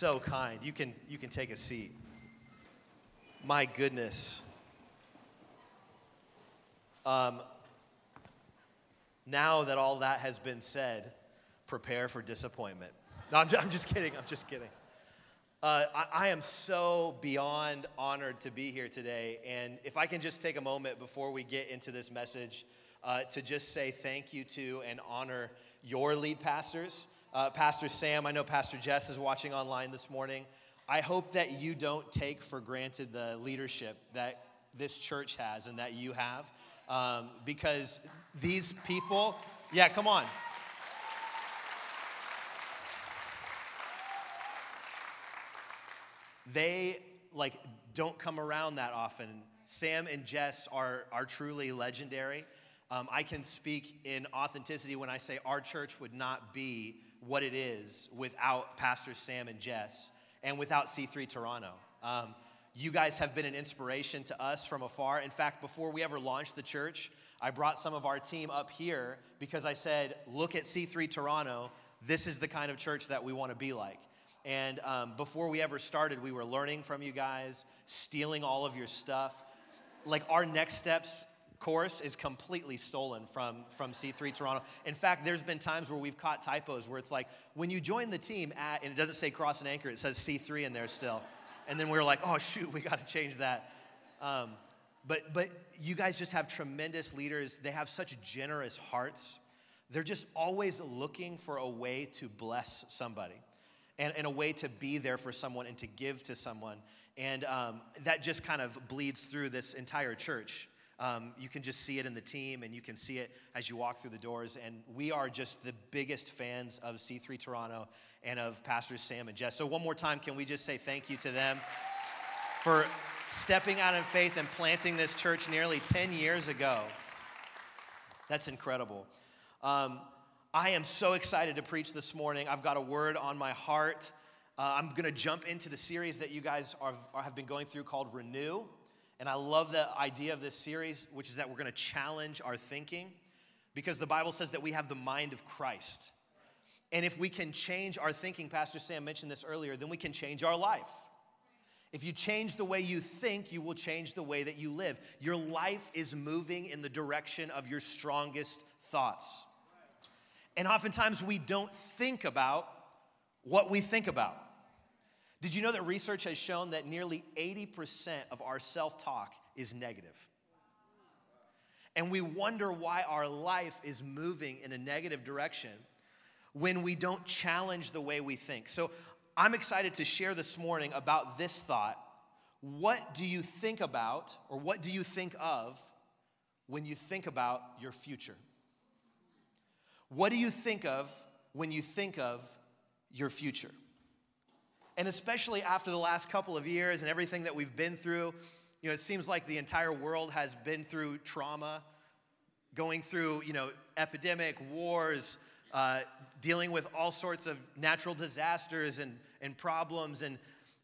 so kind. You can take a seat. My goodness. Now that all that has been said, prepare for disappointment. No, I'm just kidding. I am so beyond honored to be here today. And if I can just take a moment before we get into this message to just say thank you to and honor your lead pastors. Pastor Sam, I know Pastor Jess is watching online this morning. I hope that you don't take for granted the leadership that this church has and that you have, because these people, yeah, come on. They, don't come around that often. Sam and Jess are truly legendary. I can speak in authenticity when I say our church would not be what it is without Pastor Sam and Jess and without C3 Toronto. You guys have been an inspiration to us from afar. In fact, before we ever launched the church, I brought some of our team up here because I said, look at C3 Toronto. This is the kind of church that we want to be like. And before we ever started, we were learning from you guys, stealing all of your stuff. Our next steps course is completely stolen from C3 Toronto. In fact, there's been times where we've caught typos where it's like, when you join the team at, and it doesn't say Cross and Anchor, it says C3 in there still. And then we were like, oh shoot, we gotta change that. But you guys just have tremendous leaders. They have such generous hearts. They're just always looking for a way to bless somebody and a way to be there for someone and to give to someone. And that just kind of bleeds through this entire church. You can just see it in the team, and you can see it as you walk through the doors. And we are just the biggest fans of C3 Toronto and of Pastors Sam and Jess. So one more time, can we just say thank you to them for stepping out in faith and planting this church nearly 10 years ago? That's incredible. I am so excited to preach this morning. I've got a word on my heart. I'm going to jump into the series that you guys have been going through called Renew. And I love the idea of this series, which is that we're gonna challenge our thinking, because the Bible says that we have the mind of Christ. And if we can change our thinking, Pastor Sam mentioned this earlier, then we can change our life. If you change the way you think, you will change the way that you live. Your life is moving in the direction of your strongest thoughts. And oftentimes we don't think about what we think about. Did you know that research has shown that nearly 80% of our self-talk is negative? And we wonder why our life is moving in a negative direction when we don't challenge the way we think. So I'm excited to share this morning about this thought. What do you think about, or what do you think of when you think about your future? What do you think of when you think of your future? And especially after the last couple of years and everything that we've been through, it seems like the entire world has been through trauma, going through, epidemic, wars, dealing with all sorts of natural disasters and problems.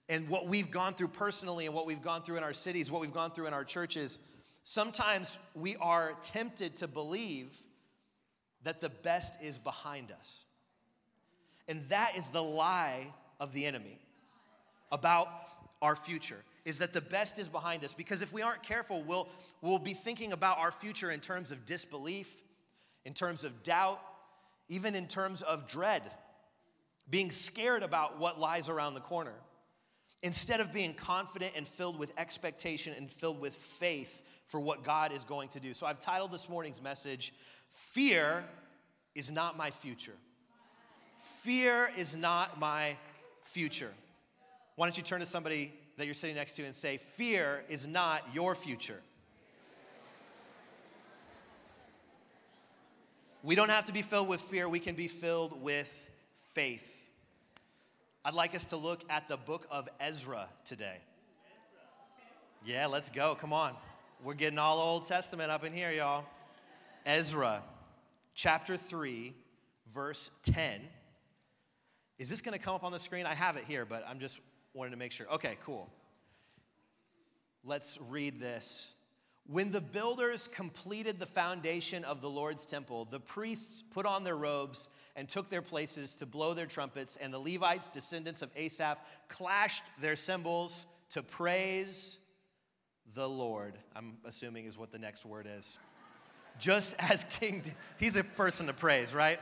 And what we've gone through personally and what we've gone through in our cities, what we've gone through in our churches, sometimes we are tempted to believe that the best is behind us. And that is the lie of the enemy about our future, is that the best is behind us. Because if we aren't careful, we'll be thinking about our future in terms of disbelief, in terms of doubt, even in terms of dread, being scared about what lies around the corner, instead of being confident and filled with expectation and filled with faith for what God is going to do. So I've titled this morning's message, Fear is Not My Future. Fear is not my future. Why don't you turn to somebody that you're sitting next to and say, fear is not your future. We don't have to be filled with fear. We can be filled with faith. I'd like us to look at the book of Ezra today. Yeah, let's go. Come on. We're getting all Old Testament up in here, y'all. Ezra, chapter 3, verse 10. Is this going to come up on the screen? I have it here, but I'm just wanting to make sure. Okay, cool. Let's read this. When the builders completed the foundation of the Lord's temple, the priests put on their robes and took their places to blow their trumpets, and the Levites, descendants of Asaph, clashed their cymbals to praise the Lord. I'm assuming is what the next word is. Just as he's a person to praise, right?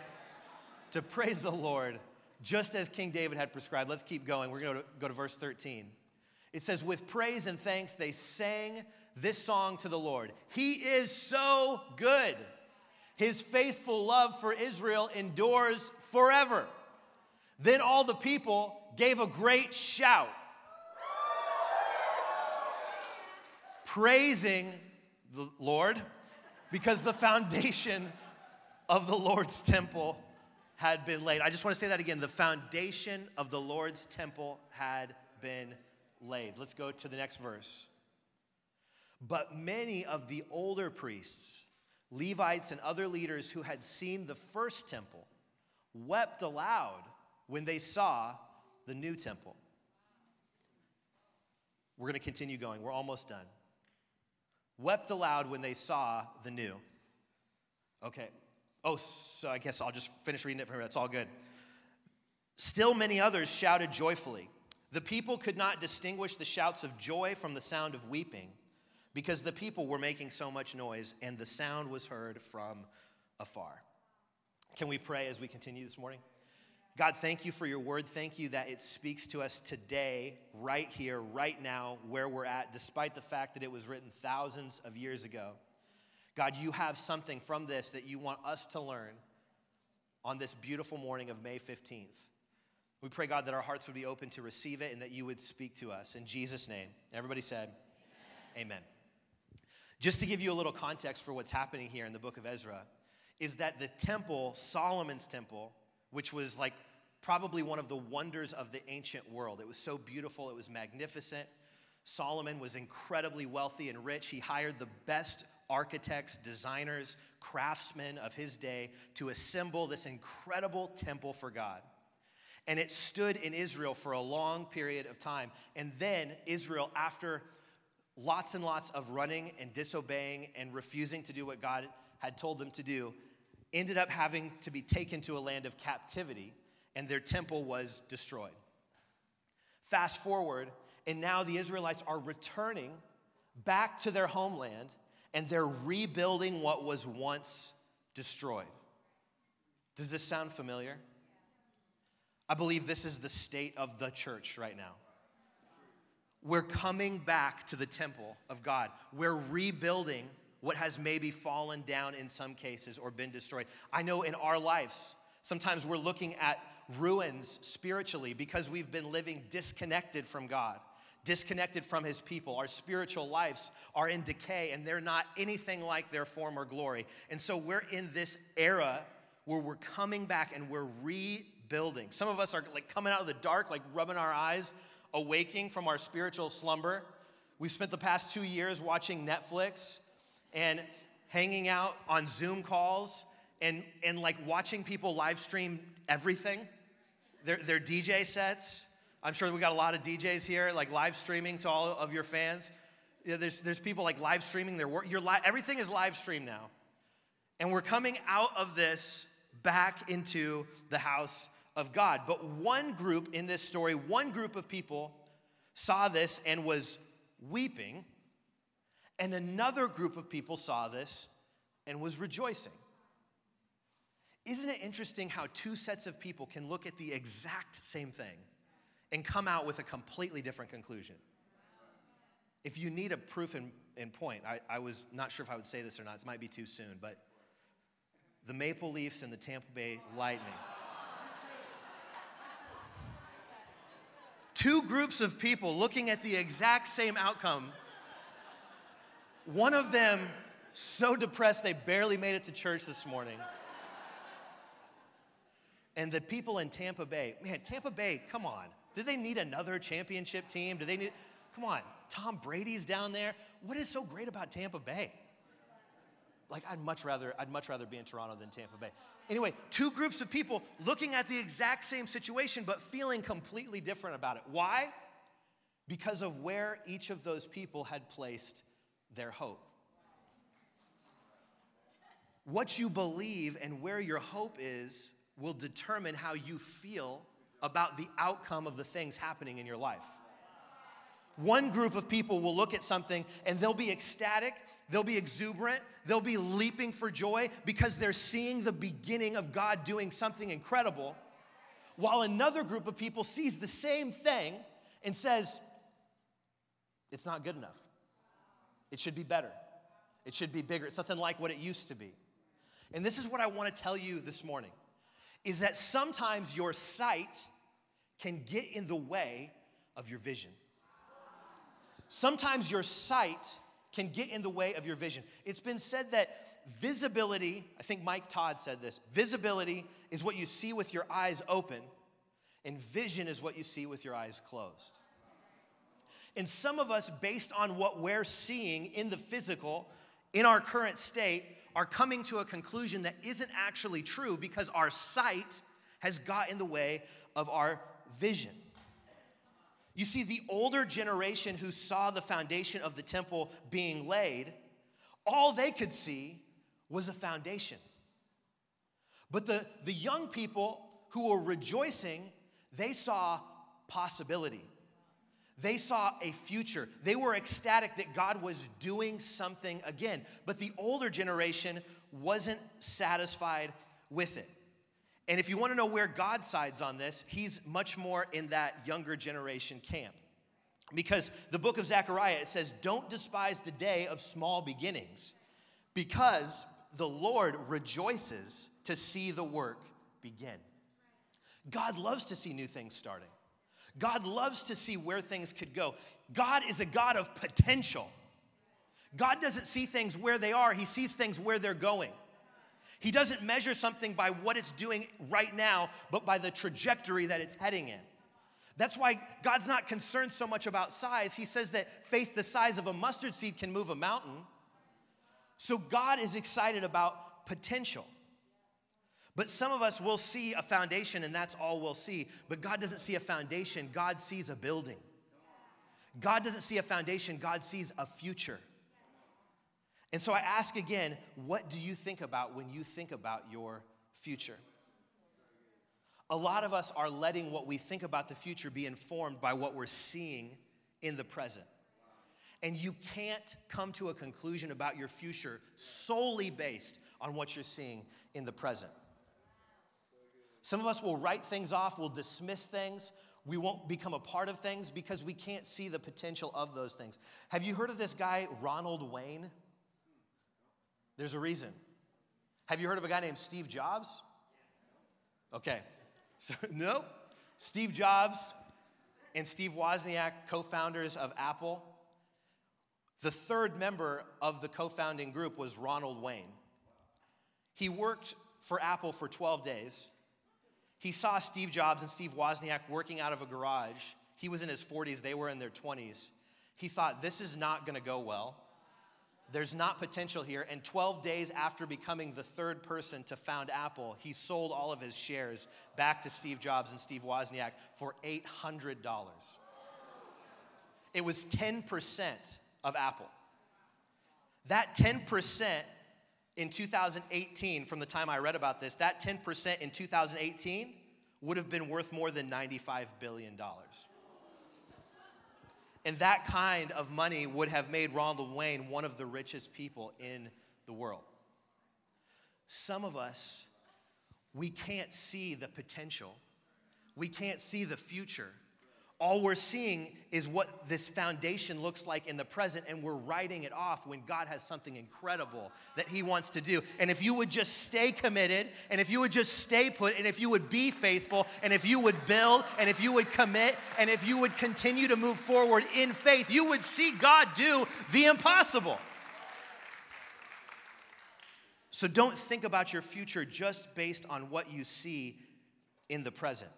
To praise the Lord, just as King David had prescribed. Let's keep going. We're going to go to verse 13. It says, with praise and thanks, they sang this song to the Lord. He is so good. His faithful love for Israel endures forever. Then all the people gave a great shout, praising the Lord, because the foundation of the Lord's temple had been laid. I just want to say that again. The foundation of the Lord's temple had been laid. Let's go to the next verse. But many of the older priests, Levites, and other leaders who had seen the first temple wept aloud when they saw the new temple. We're going to continue going. We're almost done. Wept aloud when they saw the new. Okay. Oh, so I guess I'll just finish reading it from here. That's all good. Still many others shouted joyfully. The people could not distinguish the shouts of joy from the sound of weeping, because the people were making so much noise, and the sound was heard from afar. Can we pray as we continue this morning? God, thank you for your word. Thank you that it speaks to us today, right here, right now, where we're at, despite the fact that it was written thousands of years ago. God, you have something from this that you want us to learn on this beautiful morning of May 15th. We pray, God, that our hearts would be open to receive it and that you would speak to us. In Jesus' name, everybody said, amen. Amen. Just to give you a little context for what's happening here in the book of Ezra, is that the temple, Solomon's temple, which was like probably one of the wonders of the ancient world. It was so beautiful. It was magnificent. Solomon was incredibly wealthy and rich. He hired the best architects, designers, craftsmen of his day to assemble this incredible temple for God. And it stood in Israel for a long period of time. And then Israel, after lots and lots of running and disobeying and refusing to do what God had told them to do, ended up having to be taken to a land of captivity, and their temple was destroyed. Fast forward, and now the Israelites are returning back to their homeland, and they're rebuilding what was once destroyed. Does this sound familiar? I believe this is the state of the church right now. We're coming back to the temple of God. We're rebuilding what has maybe fallen down in some cases or been destroyed. I know in our lives, sometimes we're looking at ruins spiritually because we've been living disconnected from God, disconnected from his people. Our spiritual lives are in decay, and they're not anything like their former glory. And so we're in this era where we're coming back and we're rebuilding. Some of us are like coming out of the dark, like rubbing our eyes, awaking from our spiritual slumber. We've spent the past 2 years watching Netflix and hanging out on Zoom calls and like watching people live stream everything, their DJ sets. I'm sure we got a lot of DJs here, like live streaming to all of your fans. You know, there's people like live streaming their work. Everything is live streamed now. And we're coming out of this back into the house of God. But one group in this story, one group of people saw this and was weeping. And another group of people saw this and was rejoicing. Isn't it interesting how two sets of people can look at the exact same thing and come out with a completely different conclusion? If you need a proof in point, I was not sure if I would say this or not. This might be too soon, but the Maple Leafs and the Tampa Bay Lightning. Two groups of people looking at the exact same outcome. One of them so depressed they barely made it to church this morning. And the people in Tampa Bay, man, Tampa Bay, come on. Do they need another championship team? Do they need, come on, Tom Brady's down there. What is so great about Tampa Bay? Like, I'd much rather be in Toronto than Tampa Bay. Anyway, two groups of people looking at the exact same situation but feeling completely different about it. Why? Because of where each of those people had placed their hope. What you believe and where your hope is will determine how you feel about the outcome of the things happening in your life. One group of people will look at something and they'll be ecstatic, they'll be exuberant, they'll be leaping for joy because they're seeing the beginning of God doing something incredible, while another group of people sees the same thing and says, it's not good enough. It should be better. It should be bigger. It's nothing like what it used to be. And this is what I want to tell you this morning, is that sometimes your sight can get in the way of your vision. Sometimes your sight can get in the way of your vision. It's been said that visibility, I think Mike Todd said this, visibility is what you see with your eyes open, and vision is what you see with your eyes closed. And some of us, based on what we're seeing in the physical, in our current state, are coming to a conclusion that isn't actually true because our sight has got in the way of our vision. You see, the older generation who saw the foundation of the temple being laid, all they could see was a foundation. But the young people who were rejoicing, they saw possibility. They saw a future. They were ecstatic that God was doing something again. But the older generation wasn't satisfied with it. And if you want to know where God sides on this, he's much more in that younger generation camp. Because the book of Zechariah, it says, don't despise the day of small beginnings, because the Lord rejoices to see the work begin. God loves to see new things starting. God loves to see where things could go. God is a God of potential. God doesn't see things where they are. He sees things where they're going. He doesn't measure something by what it's doing right now, but by the trajectory that it's heading in. That's why God's not concerned so much about size. He says that faith the size of a mustard seed can move a mountain. So God is excited about potential. But some of us will see a foundation, and that's all we'll see. But God doesn't see a foundation. God sees a building. God doesn't see a foundation. God sees a future. And so I ask again, what do you think about when you think about your future? A lot of us are letting what we think about the future be informed by what we're seeing in the present. And you can't come to a conclusion about your future solely based on what you're seeing in the present. Some of us will write things off, we'll dismiss things, we won't become a part of things because we can't see the potential of those things. Have you heard of this guy, Ronald Wayne? There's a reason. Have you heard of a guy named Steve Jobs? Okay, so nope. Steve Jobs and Steve Wozniak, co-founders of Apple. The third member of the co-founding group was Ronald Wayne. He worked for Apple for 12 days. He saw Steve Jobs and Steve Wozniak working out of a garage. He was in his 40s, they were in their 20s. He thought, this is not gonna go well. There's not potential here. And 12 days after becoming the third person to found Apple, he sold all of his shares back to Steve Jobs and Steve Wozniak for $800. It was 10% of Apple. That 10% in 2018, from the time I read about this, that 10% in 2018 would have been worth more than $95 billion. And that kind of money would have made Ronald Wayne one of the richest people in the world. Some of us, we can't see the potential. We can't see the future. All we're seeing is what this foundation looks like in the present, and we're writing it off when God has something incredible that he wants to do. And if you would just stay committed, and if you would just stay put, and if you would be faithful, and if you would build, and if you would commit, and if you would continue to move forward in faith, you would see God do the impossible. So don't think about your future just based on what you see in the present.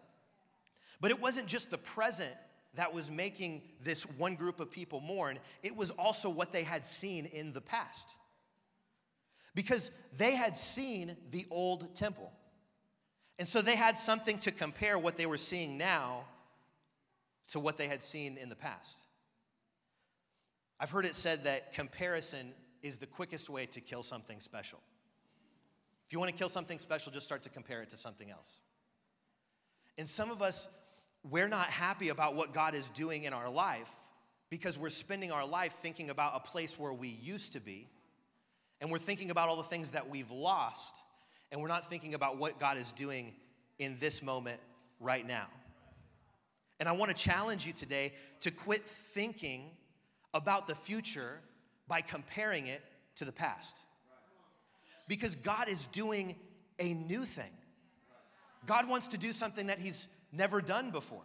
But it wasn't just the present that was making this one group of people mourn. It was also what they had seen in the past. Because they had seen the old temple. And so they had something to compare what they were seeing now to what they had seen in the past. I've heard it said that comparison is the quickest way to kill something special. If you want to kill something special, just start to compare it to something else. And some of us, we're not happy about what God is doing in our life because we're spending our life thinking about a place where we used to be, and we're thinking about all the things that we've lost, and we're not thinking about what God is doing in this moment right now. And I want to challenge you today to quit thinking about the future by comparing it to the past. Because God is doing a new thing. God wants to do something that he's never done before.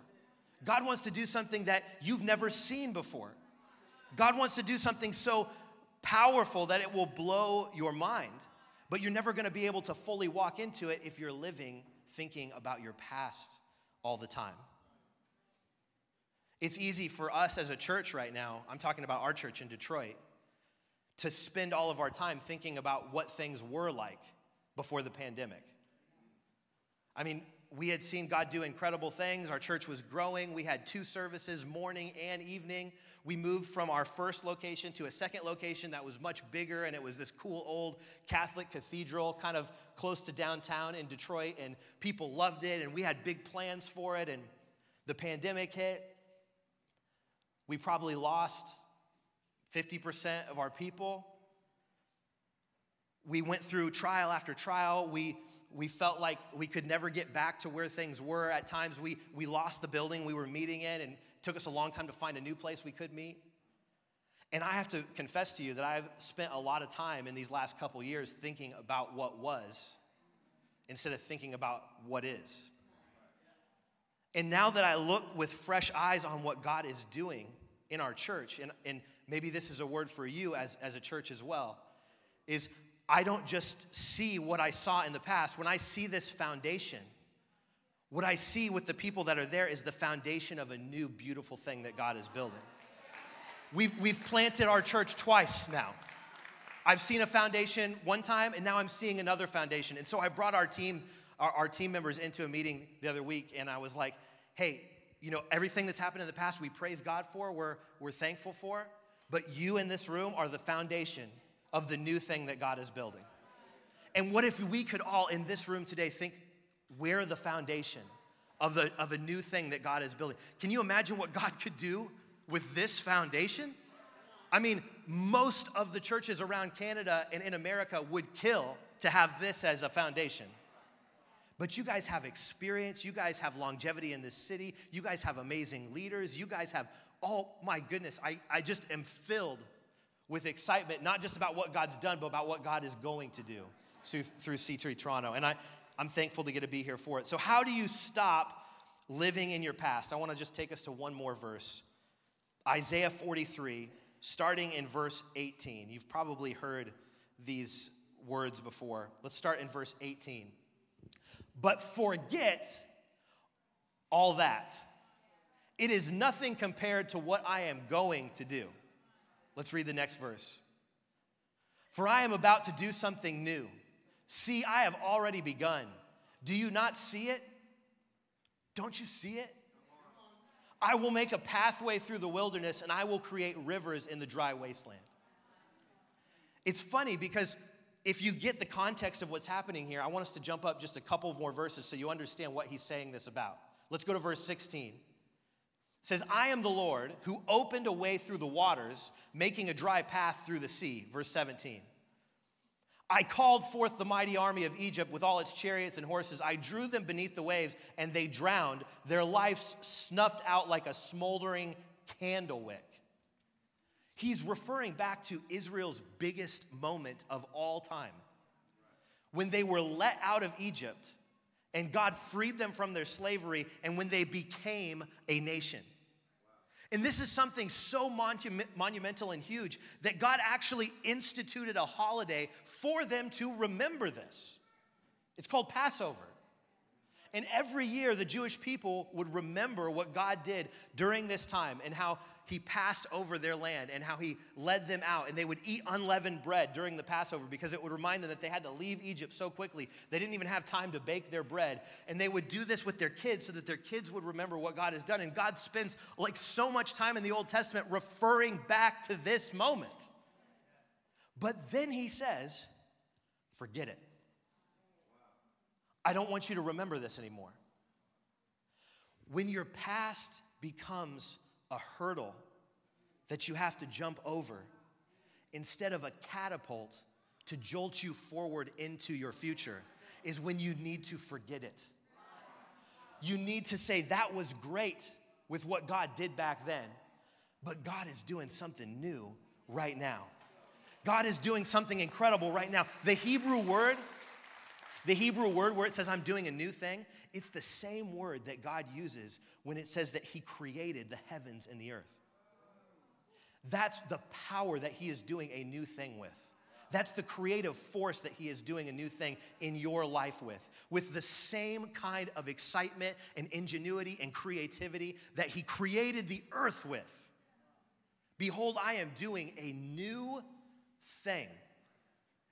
God wants to do something that you've never seen before. God wants to do something so powerful that it will blow your mind, but you're never going to be able to fully walk into it if you're living thinking about your past all the time. It's easy for us as a church right now, I'm talking about our church in Detroit, to spend all of our time thinking about what things were like before the pandemic. I mean, we had seen God do incredible things. Our church was growing. We had 2 services, morning and evening. We moved from our first location to a second location that was much bigger, and it was this cool old Catholic cathedral kind of close to downtown in Detroit, and people loved it, and we had big plans for it, and the pandemic hit. We probably lost 50% of our people. We went through trial after trial. We felt like we could never get back to where things were. At times we lost the building we were meeting in, and it took us a long time to find a new place we could meet. And I have to confess to you that I've spent a lot of time in these last couple years thinking about what was instead of thinking about what is. And now that I look with fresh eyes on what God is doing in our church, and maybe this is a word for you as a church as well, is I don't just see what I saw in the past. When I see this foundation, what I see with the people that are there is the foundation of a new beautiful thing that God is building. We've planted our church twice now. I've seen a foundation one time, and now I'm seeing another foundation. And so I brought our team members into a meeting the other week, and I was like, hey, you know, everything that's happened in the past we praise God for, we're thankful for, but you in this room are the foundation of the new thing that God is building. And what if we could all in this room today think we're the foundation of a new thing that God is building? Can you imagine what God could do with this foundation? I mean, most of the churches around Canada and in America would kill to have this as a foundation. But you guys have experience, you guys have longevity in this city, you guys have amazing leaders, you guys have, oh my goodness, I just am filled with excitement, not just about what God's done, but about what God is going to do through C3 Toronto. And I'm thankful to get to be here for it. So how do you stop living in your past? I want to just take us to one more verse. Isaiah 43, starting in verse 18. You've probably heard these words before. Let's start in verse 18. But forget all that. It is nothing compared to what I am going to do. Let's read the next verse. For I am about to do something new. See, I have already begun. Do you not see it? Don't you see it? I will make a pathway through the wilderness, and I will create rivers in the dry wasteland. It's funny because if you get the context of what's happening here, I want us to jump up just a couple more verses so you understand what he's saying this about. Let's go to verse 16. It says, I am the Lord who opened a way through the waters, making a dry path through the sea. Verse 17. I called forth the mighty army of Egypt with all its chariots and horses. I drew them beneath the waves, and they drowned, their lives snuffed out like a smoldering candle wick. He's referring back to Israel's biggest moment of all time, when they were let out of Egypt, and God freed them from their slavery, and when they became a nation. And this is something so monumental and huge that God actually instituted a holiday for them to remember this. It's called Passover. And every year the Jewish people would remember what God did during this time and how he passed over their land and how he led them out. And they would eat unleavened bread during the Passover because it would remind them that they had to leave Egypt so quickly. They didn't even have time to bake their bread. And they would do this with their kids so that their kids would remember what God has done. And God spends like so much time in the Old Testament referring back to this moment. But then he says, forget it. I don't want you to remember this anymore. When your past becomes a hurdle that you have to jump over instead of a catapult to jolt you forward into your future is when you need to forget it. You need to say, that was great with what God did back then, but God is doing something new right now. God is doing something incredible right now. The Hebrew word where it says, I'm doing a new thing, it's the same word that God uses when it says that he created the heavens and the earth. That's the power that he is doing a new thing with. That's the creative force that he is doing a new thing in your life with the same kind of excitement and ingenuity and creativity that he created the earth with. Behold, I am doing a new thing.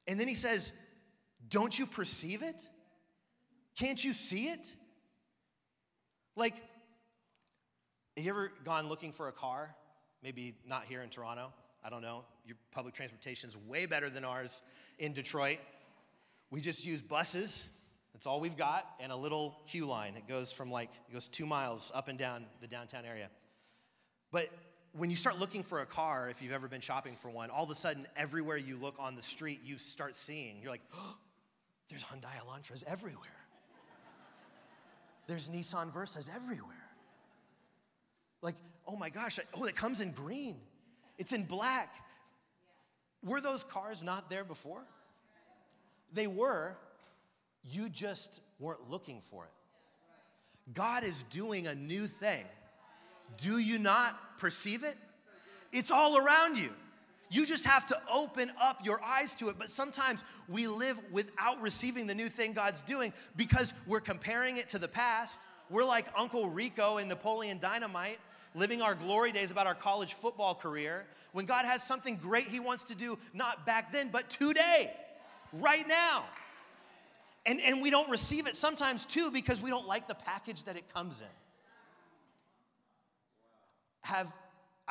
And then he says, don't you perceive it? Can't you see it? Like, have you ever gone looking for a car? Maybe not here in Toronto. I don't know. Your public transportation's way better than ours in Detroit. We just use buses. That's all we've got, and a little queue line. It goes 2 miles up and down the downtown area. But when you start looking for a car, if you've ever been shopping for one, all of a sudden, everywhere you look on the street, you start seeing. You're like, oh, there's Hyundai Elantras everywhere. There's Nissan Versas everywhere. Like, oh my gosh, it comes in green. It's in black. Were those cars not there before? They were. You just weren't looking for it. God is doing a new thing. Do you not perceive it? It's all around you. You just have to open up your eyes to it. But sometimes we live without receiving the new thing God's doing because we're comparing it to the past. We're like Uncle Rico in Napoleon Dynamite, living our glory days about our college football career, when God has something great he wants to do, not back then, but today, right now. And we don't receive it sometimes, too, because we don't like the package that it comes in.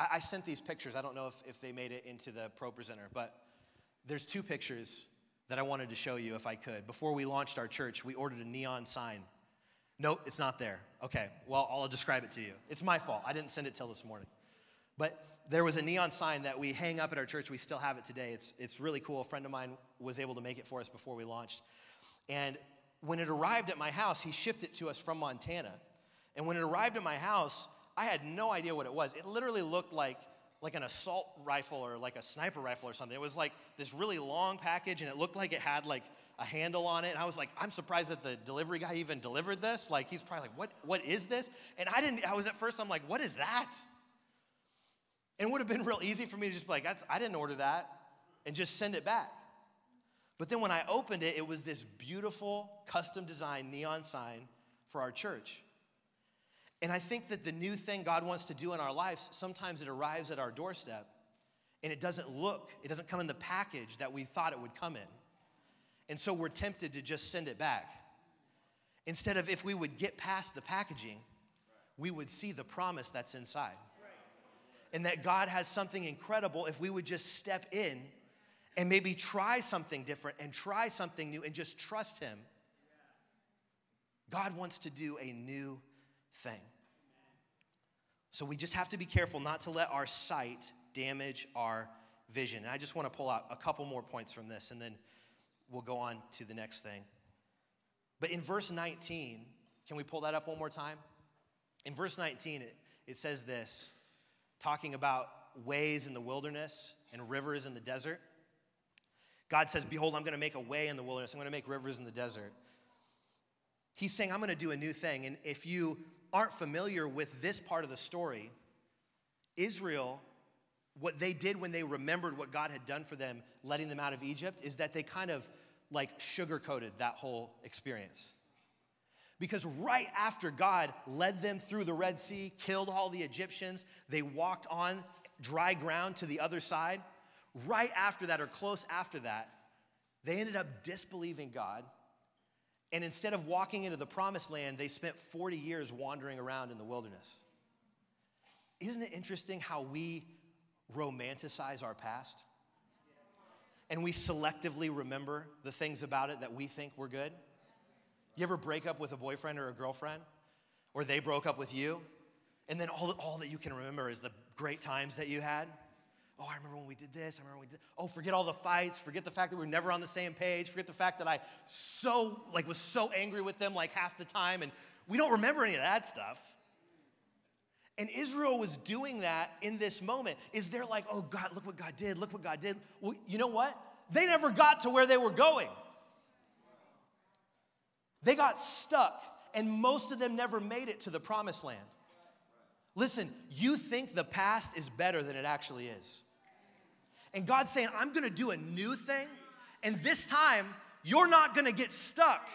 I sent these pictures. I don't know if they made it into the pro presenter, but there's two pictures that I wanted to show you if I could. Before we launched our church, we ordered a neon sign. Nope, it's not there. Okay, well, I'll describe it to you. It's my fault. I didn't send it till this morning. But there was a neon sign that we hang up at our church. We still have it today. It's really cool. A friend of mine was able to make it for us before we launched. And when it arrived at my house, he shipped it to us from Montana. And when it arrived at my house, I had no idea what it was. It literally looked like an assault rifle or like a sniper rifle or something. It was like this really long package, and it looked like it had like a handle on it. And I was like, I'm surprised that the delivery guy even delivered this. Like, he's probably like, what is this? And I'm like, what is that? And it would have been real easy for me to just be like, I didn't order that, and just send it back. But then when I opened it, it was this beautiful custom designed neon sign for our church. And I think that the new thing God wants to do in our lives, sometimes it arrives at our doorstep, and it doesn't come in the package that we thought it would come in. And so we're tempted to just send it back. Instead of, if we would get past the packaging, we would see the promise that's inside. And that God has something incredible if we would just step in and maybe try something different and try something new and just trust him. God wants to do a new thing. So we just have to be careful not to let our sight damage our vision. And I just want to pull out a couple more points from this, and then we'll go on to the next thing. But in verse 19, can we pull that up one more time? In verse 19, it says this, talking about ways in the wilderness and rivers in the desert. God says, behold, I'm going to make a way in the wilderness. I'm going to make rivers in the desert. He's saying, I'm going to do a new thing. And if you aren't familiar with this part of the story, Israel, what they did when they remembered what God had done for them, letting them out of Egypt, is that they kind of like sugarcoated that whole experience. Because right after God led them through the Red Sea, killed all the Egyptians, they walked on dry ground to the other side. Right after that, or close after that, they ended up disbelieving God. And instead of walking into the promised land, they spent 40 years wandering around in the wilderness. Isn't it interesting how we romanticize our past? And we selectively remember the things about it that we think were good. You ever break up with a boyfriend or a girlfriend, or they broke up with you, and then all that you can remember is the great times that you had? Oh, I remember when we did this, I remember when we did, oh, forget all the fights, forget the fact that we were never on the same page, forget the fact that I was so angry with them like half the time, and we don't remember any of that stuff. And Israel was doing that in this moment. Is they're like, oh God, look what God did, look what God did. Well, you know what? They never got to where they were going. They got stuck, and most of them never made it to the promised land. Listen, you think the past is better than it actually is. And God's saying, I'm gonna do a new thing, and this time, you're not gonna get stuck.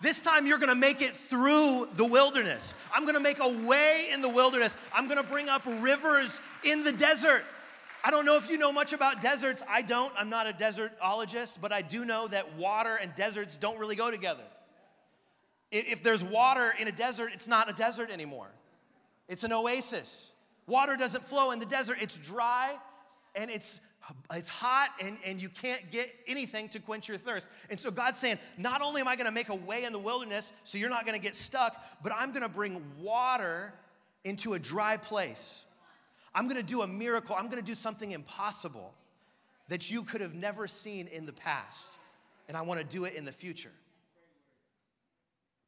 This time, you're gonna make it through the wilderness. I'm gonna make a way in the wilderness. I'm gonna bring up rivers in the desert. I don't know if you know much about deserts. I don't, I'm not a desertologist, but I do know that water and deserts don't really go together. If there's water in a desert, it's not a desert anymore. It's an oasis. Water doesn't flow in the desert. It's dry and it's hot and you can't get anything to quench your thirst. And so God's saying, not only am I gonna make a way in the wilderness so you're not gonna get stuck, but I'm gonna bring water into a dry place. I'm gonna do a miracle. I'm gonna do something impossible that you could have never seen in the past. And I wanna do it in the future.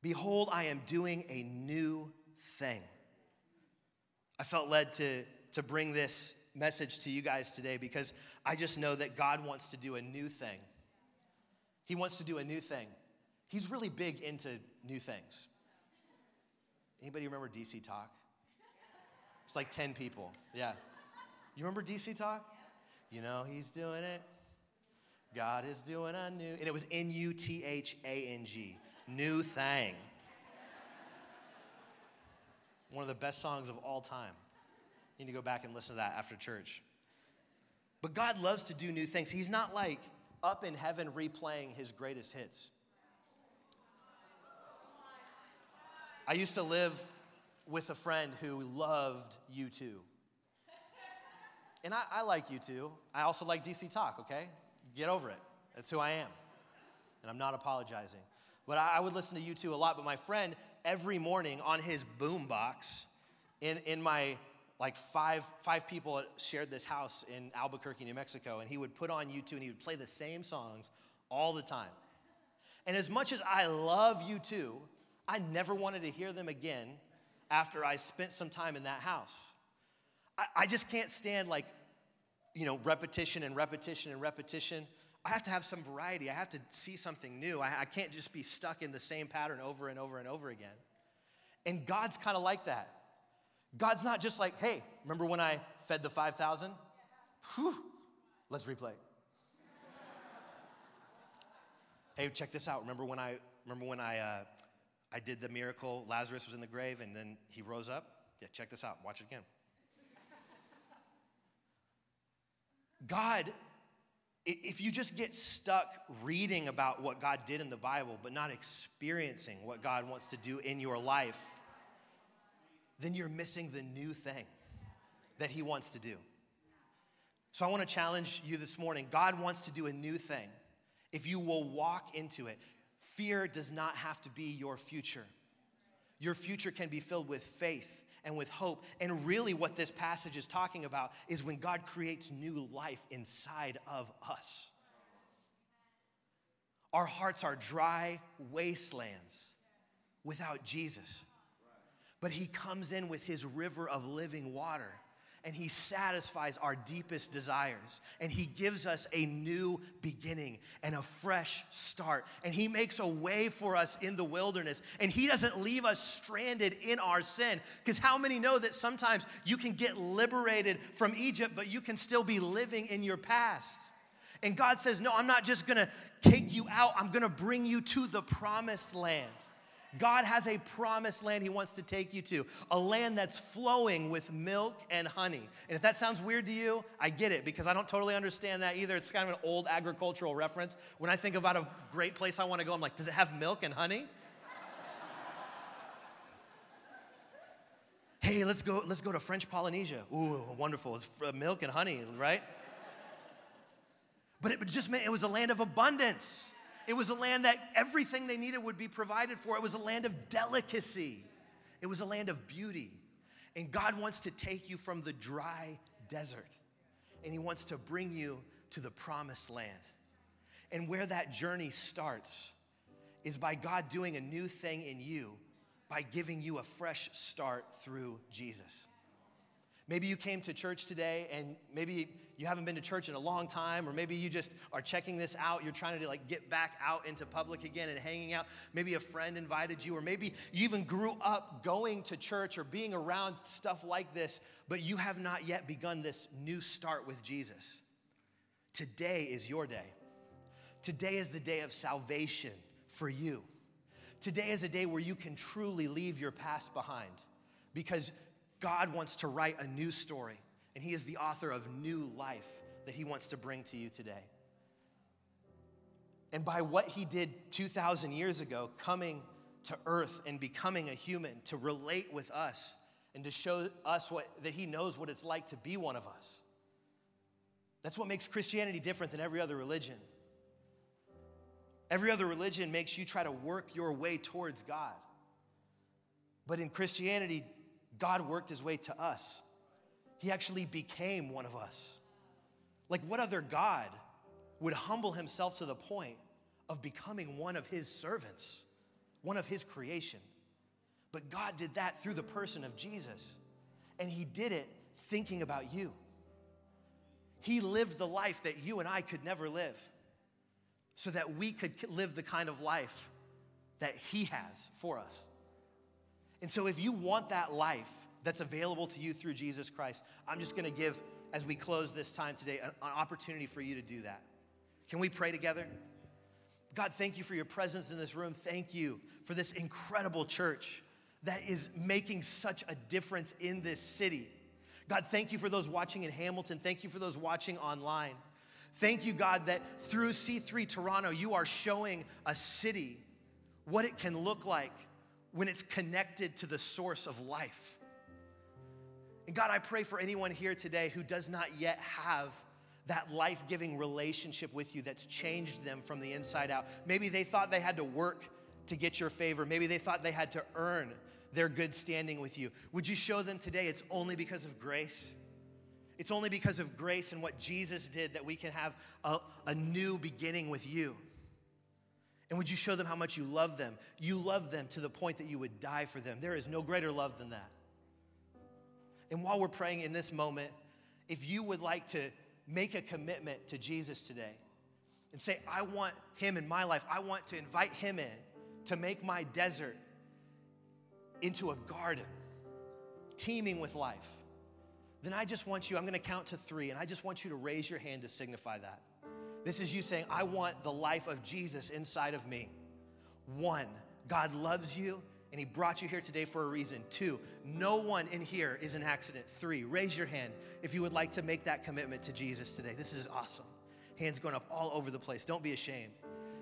Behold, I am doing a new thing. I felt led to bring this message to you guys today because I just know that God wants to do a new thing. He wants to do a new thing. He's really big into new things. Anybody remember DC Talk? It's like 10 people, yeah. You remember DC Talk? You know he's doing it. God is doing a new, and it was N-U-T-H-A-N-G, new thing. One of the best songs of all time. You need to go back and listen to that after church. But God loves to do new things. He's not like up in heaven replaying his greatest hits. I used to live with a friend who loved U2. And I like U2. I also like DC Talk, okay? Get over it. That's who I am. And I'm not apologizing. But I would listen to U2 a lot, but my friend, every morning on his boombox, in my like five people shared this house in Albuquerque, New Mexico, and he would put on U2 and he would play the same songs all the time. And as much as I love U2, I never wanted to hear them again after I spent some time in that house. I just can't stand repetition and repetition and repetition. I have to have some variety. I have to see something new. I can't just be stuck in the same pattern over and over and over again. And God's kind of like that. God's not just like, hey, remember when I fed the 5,000? Whew, let's replay. Hey, check this out. Remember when I did the miracle? Lazarus was in the grave and then he rose up? Yeah, check this out. Watch it again. God, if you just get stuck reading about what God did in the Bible but not experiencing what God wants to do in your life, then you're missing the new thing that he wants to do. So I want to challenge you this morning. God wants to do a new thing. If you will walk into it, fear does not have to be your future. Your future can be filled with faith and with hope. And really what this passage is talking about is when God creates new life inside of us. Our hearts are dry wastelands without Jesus. But he comes in with his river of living water and he satisfies our deepest desires and he gives us a new beginning and a fresh start and he makes a way for us in the wilderness and he doesn't leave us stranded in our sin, because how many know that sometimes you can get liberated from Egypt but you can still be living in your past? And God says, no, I'm not just gonna take you out, I'm gonna bring you to the promised land. God has a promised land he wants to take you to, a land that's flowing with milk and honey. And if that sounds weird to you, I get it, because I don't totally understand that either. It's kind of an old agricultural reference. When I think about a great place I want to go, I'm like, does it have milk and honey? Hey, let's go to French Polynesia. Ooh, wonderful. It's milk and honey, right? But it was a land of abundance. It was a land that everything they needed would be provided for. It was a land of delicacy. It was a land of beauty. And God wants to take you from the dry desert, and he wants to bring you to the promised land. And where that journey starts is by God doing a new thing in you by giving you a fresh start through Jesus. Maybe you came to church today, and maybe you haven't been to church in a long time, or maybe you just are checking this out. You're trying to like get back out into public again and hanging out. Maybe a friend invited you, or maybe you even grew up going to church or being around stuff like this, but you have not yet begun this new start with Jesus. Today is your day. Today is the day of salvation for you. Today is a day where you can truly leave your past behind, because God wants to write a new story, and he is the author of new life that he wants to bring to you today. And by what he did 2,000 years ago, coming to earth and becoming a human, to relate with us and to show us that he knows what it's like to be one of us. That's what makes Christianity different than every other religion. Every other religion makes you try to work your way towards God. But in Christianity, God worked his way to us. He actually became one of us. Like, what other God would humble himself to the point of becoming one of his servants, one of his creation? But God did that through the person of Jesus. And he did it thinking about you. He lived the life that you and I could never live, so that we could live the kind of life that he has for us. And so if you want that life that's available to you through Jesus Christ, I'm just gonna give, as we close this time today, an opportunity for you to do that. Can we pray together? God, thank you for your presence in this room. Thank you for this incredible church that is making such a difference in this city. God, thank you for those watching in Hamilton. Thank you for those watching online. Thank you, God, that through C3 Toronto, you are showing a city what it can look like when it's connected to the source of life. And God, I pray for anyone here today who does not yet have that life-giving relationship with you that's changed them from the inside out. Maybe they thought they had to work to get your favor. Maybe they thought they had to earn their good standing with you. Would you show them today it's only because of grace? It's only because of grace and what Jesus did that we can have a new beginning with you. And would you show them how much you love them? You love them to the point that you would die for them. There is no greater love than that. And while we're praying in this moment, if you would like to make a commitment to Jesus today and say, I want him in my life. I want to invite him in to make my desert into a garden teeming with life. Then I just want you, I'm gonna count to three, and I just want you to raise your hand to signify that. This is you saying, I want the life of Jesus inside of me. One, God loves you, and he brought you here today for a reason. Two, no one in here is an accident. Three, raise your hand if you would like to make that commitment to Jesus today. This is awesome. Hands going up all over the place. Don't be ashamed.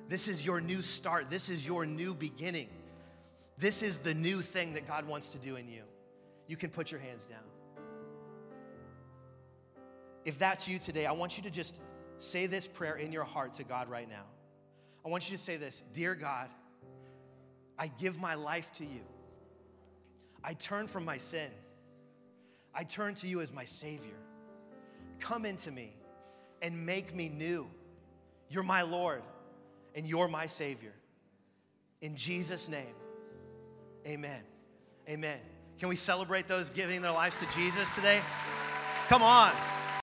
This is your new start. This is your new beginning. This is the new thing that God wants to do in you. You can put your hands down. If that's you today, I want you to just say this prayer in your heart to God right now. I want you to say this: Dear God, I give my life to you. I turn from my sin. I turn to you as my Savior. Come into me and make me new. You're my Lord and you're my Savior. In Jesus' name, amen. Amen. Can we celebrate those giving their lives to Jesus today? Come on.